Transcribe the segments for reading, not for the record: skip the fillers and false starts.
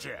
Catch it!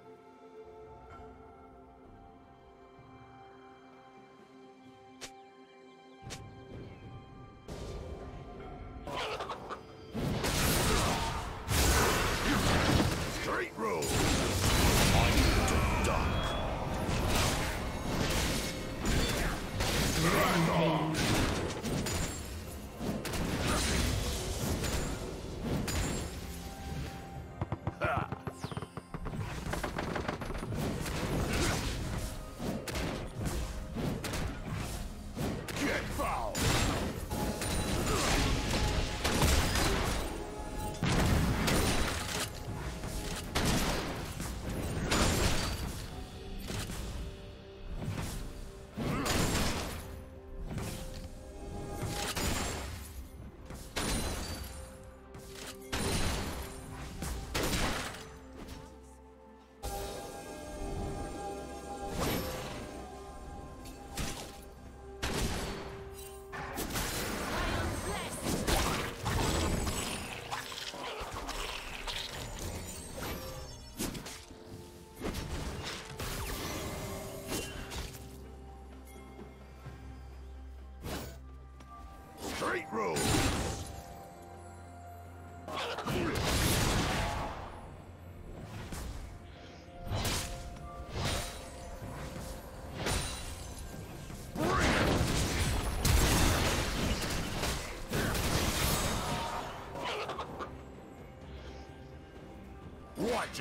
Watch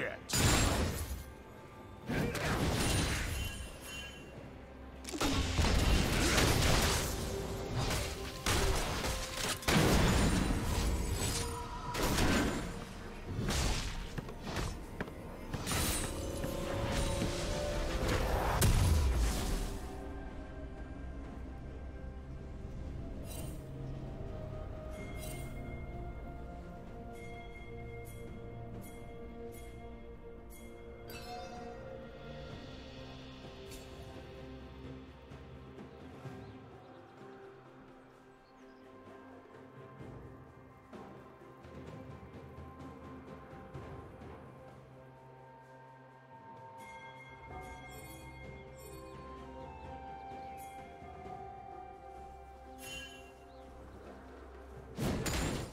it!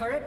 Turret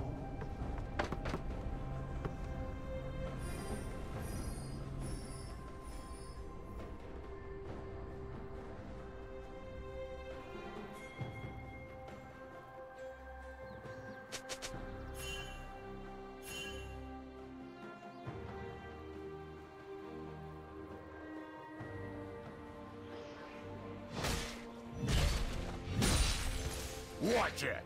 Watch it!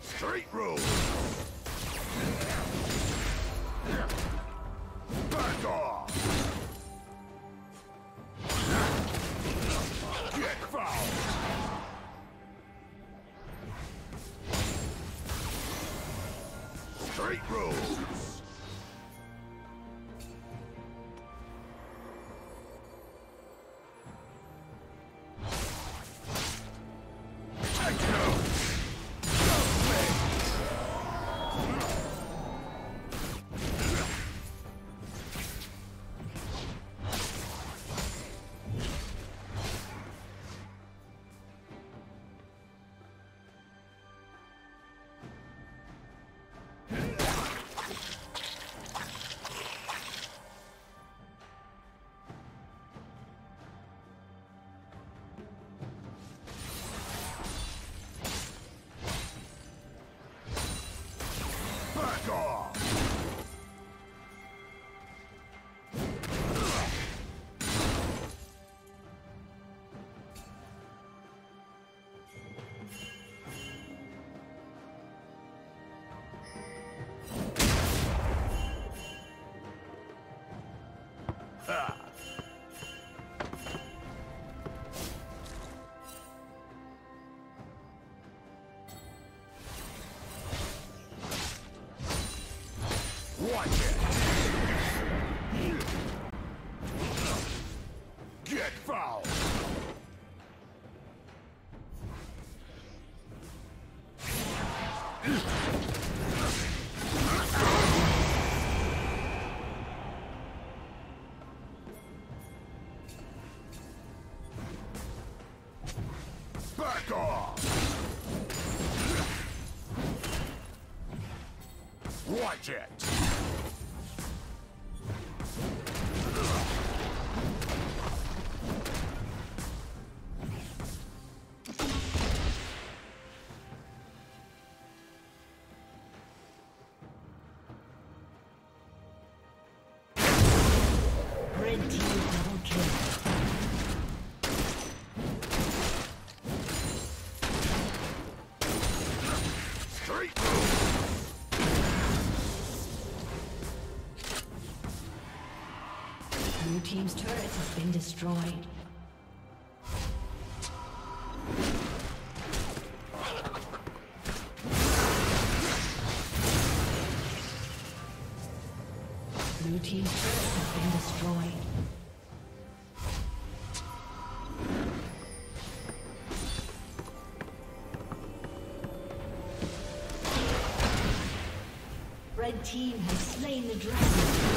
Straight road! Watch it! Team's turret has been destroyed. Blue team's turret has been destroyed. Red team has slain the dragon.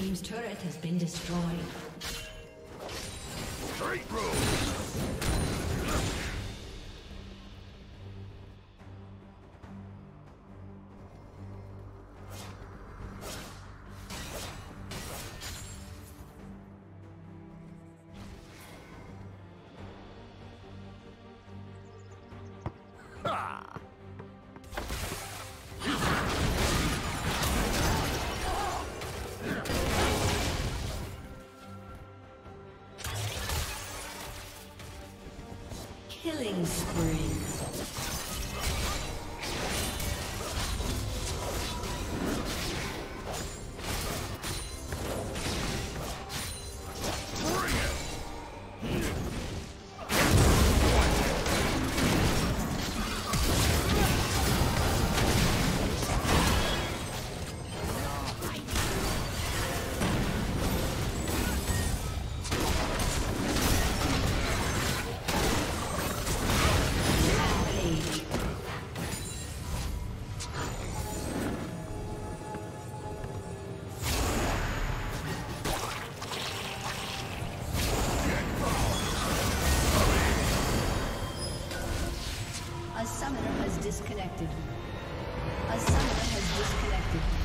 Team's turret has been destroyed. Straight road. Killing spree. A summoner has disconnected.